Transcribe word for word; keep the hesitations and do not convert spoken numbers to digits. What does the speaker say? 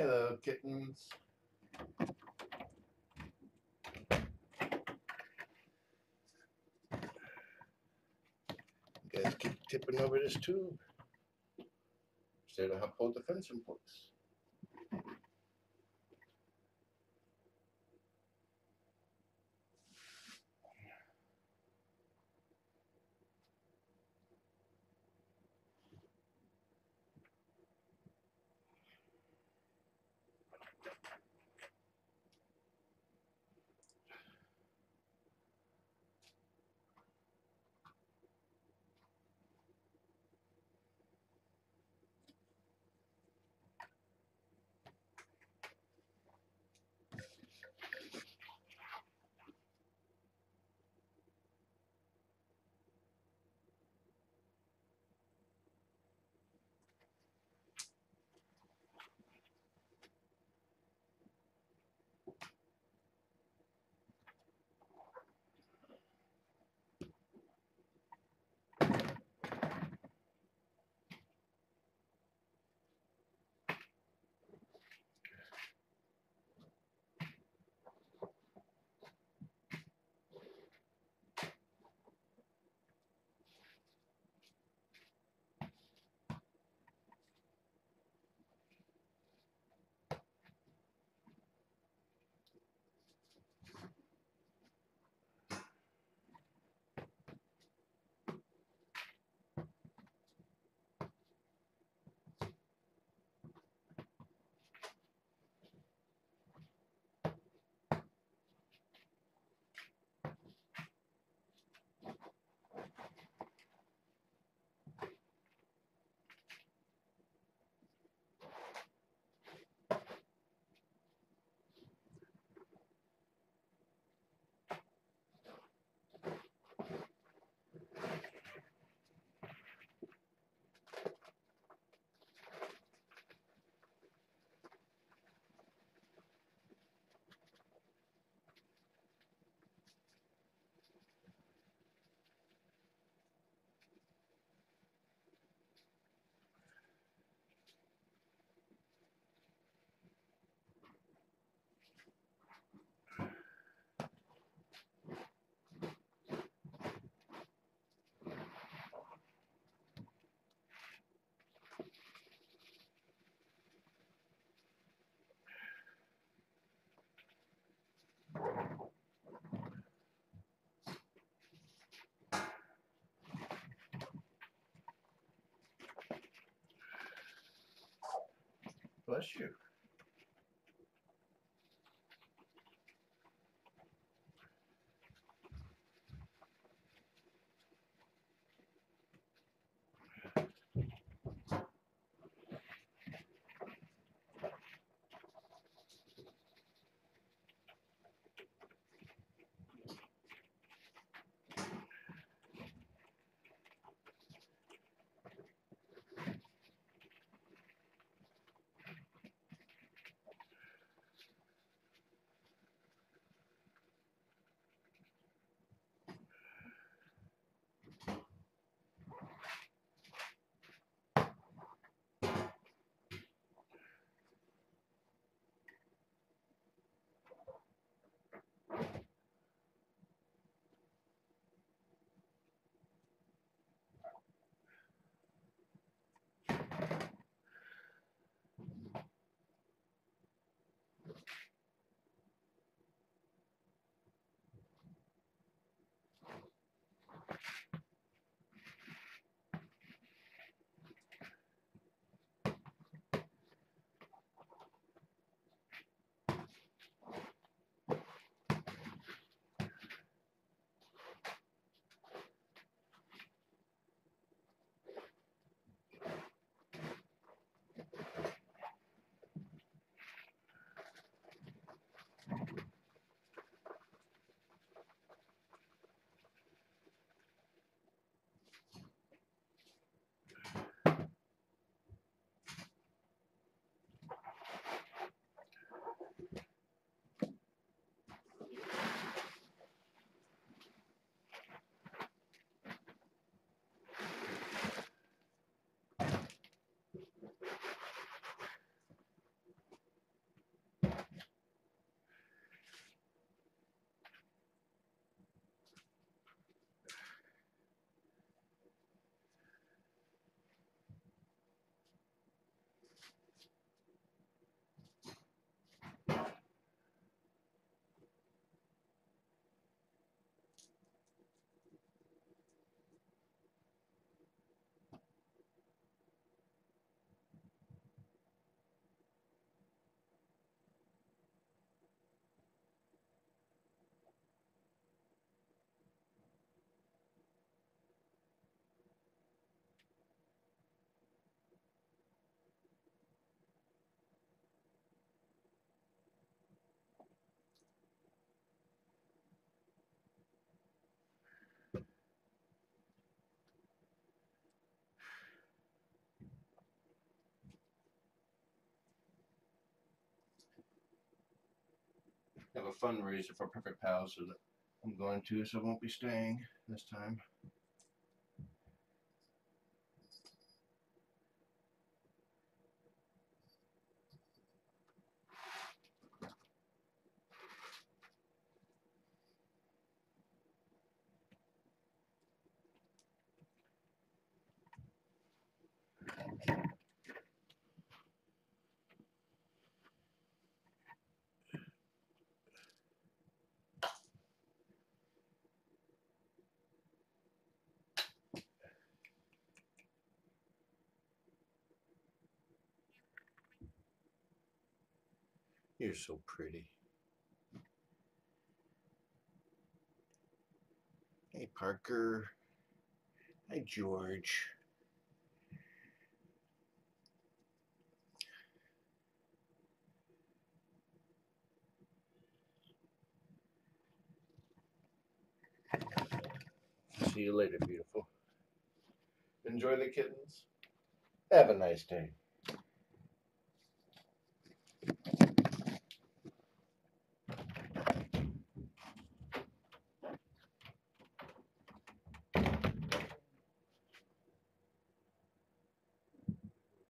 Hello, kittens. You guys keep tipping over this tube instead of hold the fencing posts. Bless you. have a fundraiser for Purrfect Pals that I'm going to, so I won't be staying this time. You're so pretty. Hey, Parker. Hi, George. See you later, beautiful. Enjoy the kittens. Have a nice day.